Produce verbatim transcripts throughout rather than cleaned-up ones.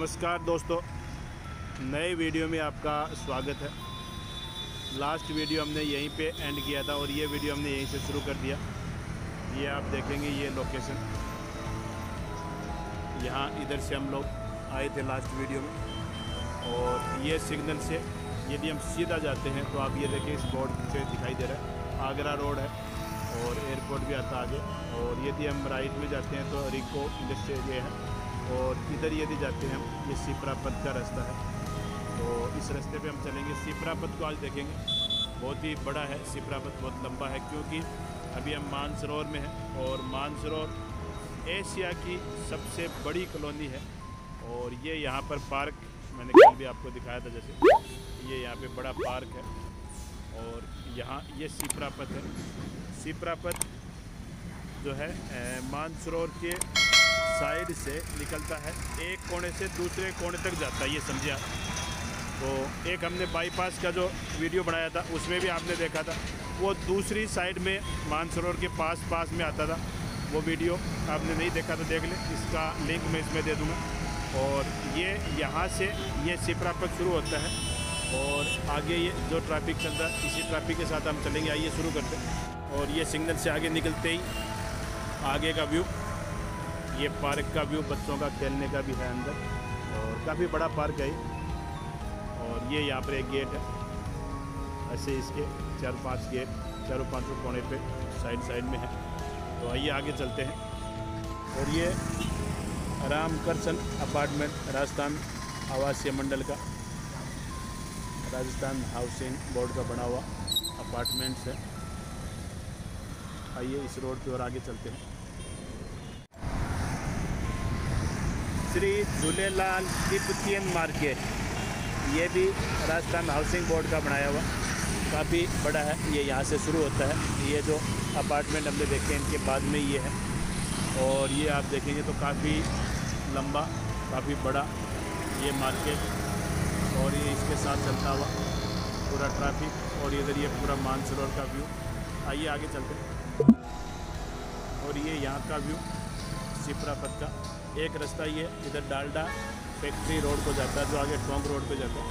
नमस्कार दोस्तों, नए वीडियो में आपका स्वागत है। लास्ट वीडियो हमने यहीं पे एंड किया था और ये वीडियो हमने यहीं से शुरू कर दिया। ये आप देखेंगे ये लोकेशन, यहाँ इधर से हम लोग आए थे लास्ट वीडियो में। और ये सिग्नल से यदि हम सीधा जाते हैं तो आप ये देखें, इस बोर्ड से दिखाई दे रहा है आगरा रोड है और एयरपोर्ट भी आता आगे। और यदि हम राइट में जाते हैं तो रिको इंडस्ट्रियल एरिया है और इधर यदि जाते हैं हम, ये शिप्रापथ का रास्ता है। तो इस रास्ते पे हम चलेंगे। शिप्रापथ को आज देखेंगे, बहुत ही बड़ा है शिप्रापथ, बहुत लंबा है क्योंकि अभी हम मानसरोवर में हैं और मानसरोवर एशिया की सबसे बड़ी कॉलोनी है। और ये यहाँ पर पार्क मैंने कल भी आपको दिखाया था, जैसे ये यहाँ पे बड़ा पार्क है और यहाँ ये शिप्रापथ है। शिप्रापथ जो है मानसरोवर के साइड से निकलता है, एक कोने से दूसरे कोने तक जाता है, ये समझिए आप। तो एक हमने बाईपास का जो वीडियो बनाया था उसमें भी आपने देखा था, वो दूसरी साइड में मानसरोवर के पास पास में आता था। वो वीडियो आपने नहीं देखा तो देख लें, इसका लिंक मैं इसमें दे दूँगा। और ये यहाँ से ये शिप्रापथ शुरू होता है और आगे ये जो ट्रैफिक चल रहा है इसी ट्रैफिक के साथ हम चलेंगे। आइए शुरू करते हैं। और ये सिग्नल से आगे निकलते ही आगे का व्यू, ये पार्क का व्यू, बच्चों का खेलने का भी है अंदर और काफ़ी बड़ा पार्क है। और ये यहाँ पर एक गेट है, ऐसे इसके चार पांच गेट चारों पाँचों कोने पे साइड साइड में है। तो आइए आगे चलते हैं। और ये रामकर्चन अपार्टमेंट राजस्थान आवासीय मंडल का, राजस्थान हाउसिंग बोर्ड का बना हुआ अपार्टमेंट्स है। आइए इस रोड पर और आगे चलते हैं। श्री झूलेलाल टिपकीन मार्केट, ये भी राजस्थान हाउसिंग बोर्ड का बनाया हुआ, काफ़ी बड़ा है। ये यहाँ से शुरू होता है, ये जो अपार्टमेंट हमने देखे इनके बाद में ये है। और ये आप देखेंगे तो काफ़ी लंबा, काफ़ी बड़ा ये मार्केट। और ये इसके साथ चलता हुआ पूरा ट्रैफिक और इधर ये पूरा मानसरोवर का व्यू। आइए आगे चलते हैं। और ये यहाँ का व्यू शिप्रापथ का, एक रास्ता ये इधर डालडा फैक्ट्री रोड को जाता है जो आगे टोंक रोड पे जाता है।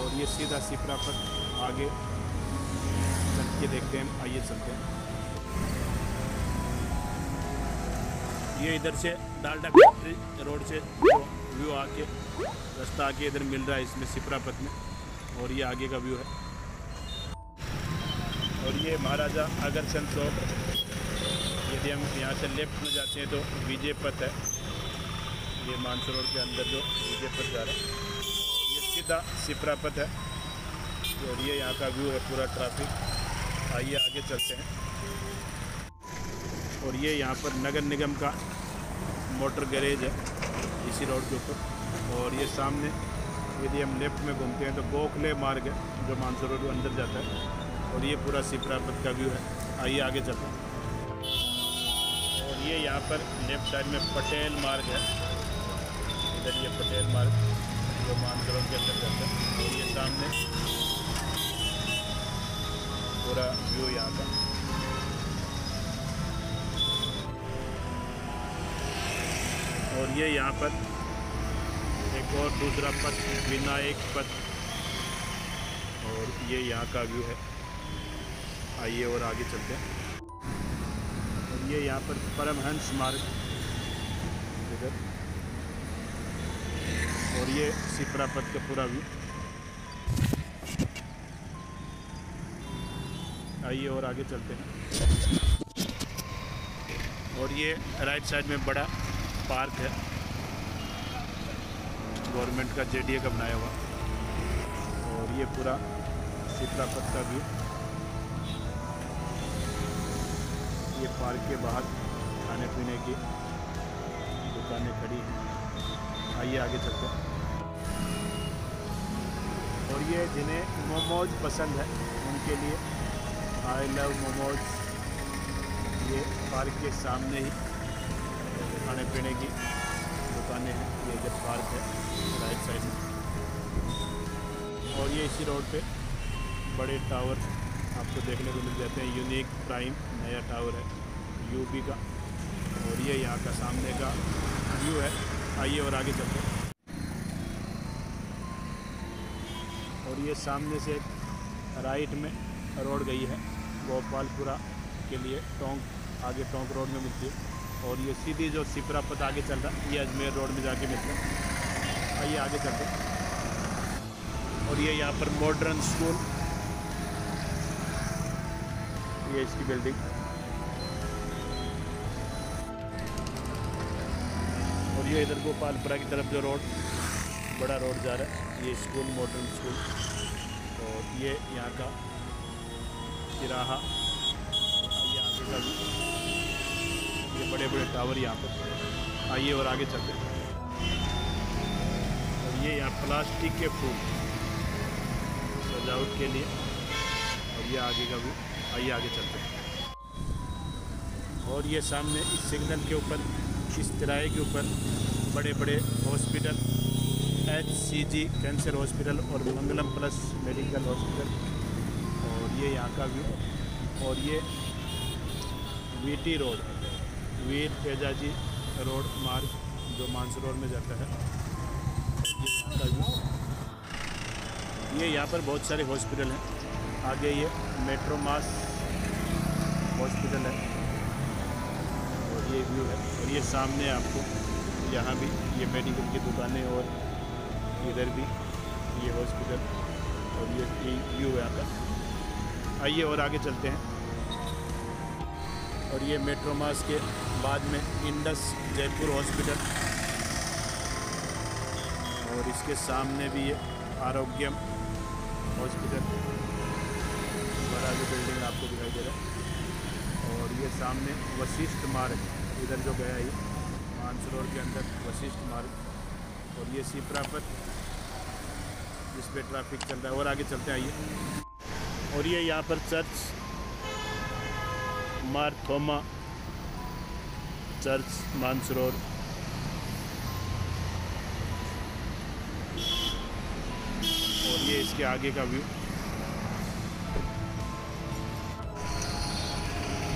और ये सीधा शिप्रापथ आगे चल के देखते हैं। आइए चलते हैं। ये इधर से डालडा फैक्ट्री रोड से जो व्यू आके रास्ता आके इधर मिल रहा है इसमें शिप्रापथ में। और ये आगे का व्यू है। और ये महाराजा अग्रसेन चौक, यदि हम यहाँ से लेफ्ट में जाते हैं तो विजय पथ है, ये मानसरोवर के अंदर जो विजय पथ जा रहा है। ये सीधा शिप्रापथ है और ये यहाँ का व्यू है, पूरा ट्रैफिक। आइए आगे चलते हैं। और ये यहाँ पर नगर निगम का मोटर गैरेज है इसी रोड के ऊपर। और ये सामने यदि हम लेफ्ट में घूमते हैं तो गोखले मार्ग है जो मानसरोवर के अंदर जाता है। और ये पूरा शिप्रापथ का व्यू है। आइए आगे चलते हैं। ये यहाँ पर लेफ्ट साइड में पटेल मार्ग है, इधर ये पटेल मार्ग जो मानसरोवर के अंदर जाता है। और ये सामने पूरा व्यू यहाँ का। और ये यहाँ पर एक और दूसरा पथ विनायक पथ, और ये यहाँ का व्यू है। आइए और आगे चलते हैं। ये यहाँ पर परमहंस मार्ग इधर, और ये शिप्रापथ का पूरा व्यू। आइए और आगे चलते हैं। और ये राइट साइड में बड़ा पार्क है, गवर्नमेंट का जेडीए का बनाया हुआ। और ये पूरा शिप्रापथ का व्यू, ये पार्क के बाहर खाने पीने की दुकानें खड़ी हैं। आइए आगे चलते हैं। और ये जिन्हें मोमोज पसंद है उनके लिए आई लव मोमोज, ये पार्क के सामने ही खाने पीने की दुकानें हैं। ये इधर पार्क है राइट साइड में। और ये इसी रोड पे बड़े टावर आपको देखने को मिल जाते हैं, यूनिक प्राइम नया टावर है यूपी का। और ये यहाँ का सामने का व्यू है। आइए और आगे चलते हैं। और ये सामने से राइट में रोड गई है गोपालपुरा के लिए, टोंक आगे टोंक रोड में मिलती है। और ये सीधी जो शिपरापथ आगे चल रहा है ये अजमेर रोड में जाके मिलता है। आइए आगे चलते हैं। और ये यहाँ पर मॉडर्न स्कूल, ये इसकी बिल्डिंग। और ये इधर गोपालपुरा की तरफ जो रोड बड़ा रोड जा रहा है ये स्कूल, मॉडर्न स्कूल। और ये यहाँ का तिराहा, ये आगे का भी, ये बड़े बड़े टावर यहाँ पर। आइए और आगे चलते हैं। और ये यहाँ प्लास्टिक के फूल सजावट के लिए, और ये आगे का भी। आइए आगे चलते हैं। और ये सामने इस सिग्नल के ऊपर, इस तिराहे के ऊपर बड़े बड़े hospital, H C G cancer hospital और मंगलम प्लस मेडिकल हॉस्पिटल। और ये यहाँ का व्यू। और ये वीटी रोड, वीर पेजाजी रोड मार्ग जो मानसरोवर में जाता है, ये यहाँ का व्यू। ये यहाँ पर बहुत सारे हॉस्पिटल हैं। आगे ये मेट्रोमास हॉस्पिटल है, और ये व्यू है। और ये सामने आपको यहाँ भी ये मेडिकल की दुकानें, और इधर भी ये हॉस्पिटल, और ये व्यू है आपका। आइए और आगे चलते हैं। और ये मेट्रोमास के बाद में इंडस जयपुर हॉस्पिटल, और इसके सामने भी ये आरोग्य हॉस्पिटल, बड़ा जो बिल्डिंग आपको दिखाई दे रहा है। और ये सामने वशिष्ठ मार्ग, इधर जो गया ये मानसरोवर के अंदर वशिष्ठ मार्ग। और ये शिपरापथ जिस पे ट्रैफिक चल रहा है। और आगे चलते आइए। और ये यहाँ पर चर्च, मार्थोमा चर्च मानसरोवर। और ये इसके आगे का व्यू।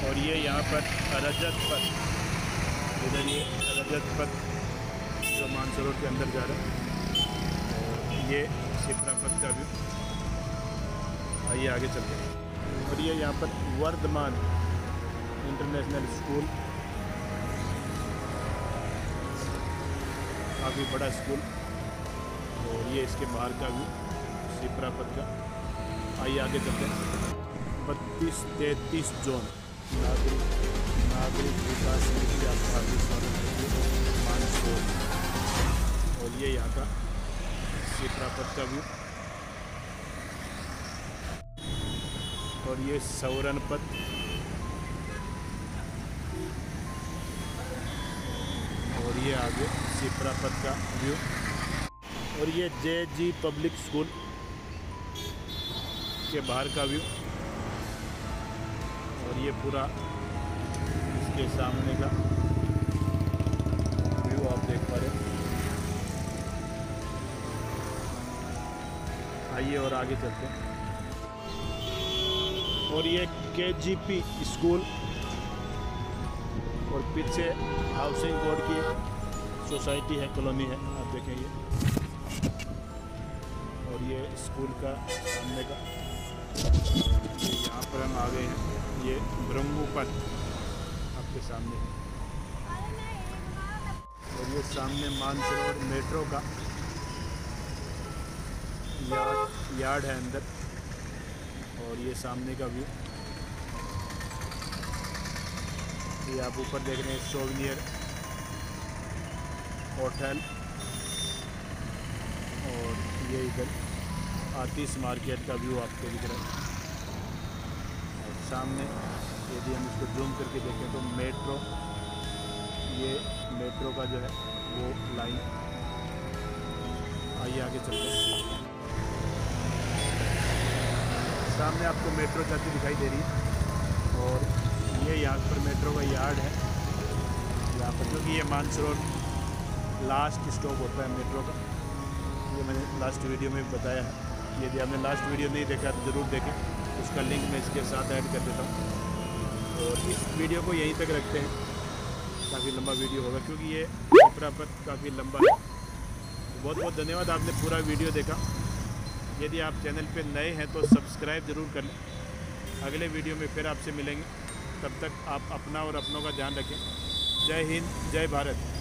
और ये यहाँ पर रजत पथ, इधर ये रजत पथ जो मानसरोवर के अंदर जा रहा है, ये शिपरापथ का व्यू। आइए आगे चलते हैं। और ये यहाँ पर वर्धमान इंटरनेशनल स्कूल, काफ़ी बड़ा स्कूल। और ये इसके बाहर का व्यू शिपरापथ का। आइए आगे चलते हैं। बत्तीस तैंतीस जोन नागरिक नागरिक विकास मानसरोवर। और ये यहाँ का शिपरापथ का व्यू। और ये सौरन पथ, और ये आगे शिपरापथ का व्यू। और ये जे जी पब्लिक स्कूल के बाहर का व्यू, और ये पूरा इसके सामने का व्यू आप देख पा रहे हैं। आइए और आगे चलते हैं। और ये के जी पी स्कूल, और पीछे हाउसिंग बोर्ड की सोसाइटी है, कॉलोनी है, आप देखें ये। और ये स्कूल का सामने का, यहाँ पर हम आ गए हैं। ये ब्रह्मपथ आपके सामने है। और ये सामने मानसरोवर मेट्रो का यार्ड यार्ड है अंदर, और ये सामने का व्यू। ये आप ऊपर देख रहे हैं सोवनियर होटल, और ये इधर आतिश मार्केट का व्यू आपको दिख रहा है। और सामने यदि हम इसको जूम करके देखें तो मेट्रो, ये मेट्रो का जो है वो लाइन। आइए आगे चलते हैं। सामने आपको मेट्रो चलती दिखाई दे रही है। और ये यहाँ पर मेट्रो का यार्ड है यहाँ पर, क्योंकि ये मानसरोवर लास्ट स्टॉप होता है मेट्रो का। ये मैंने लास्ट वीडियो में बताया है, यदि आपने लास्ट वीडियो नहीं देखा तो ज़रूर देखें, उसका लिंक मैं इसके साथ ऐड कर देता हूँ। और इस वीडियो को यहीं तक रखते हैं, काफ़ी लंबा वीडियो होगा क्योंकि ये शिपरापथ काफ़ी लंबा है। बहुत बहुत धन्यवाद, आपने पूरा वीडियो देखा। यदि आप चैनल पे नए हैं तो सब्सक्राइब ज़रूर कर लें। अगले वीडियो में फिर आपसे मिलेंगे, तब तक आप अपना और अपनों का ध्यान रखें। जय हिंद, जय भारत।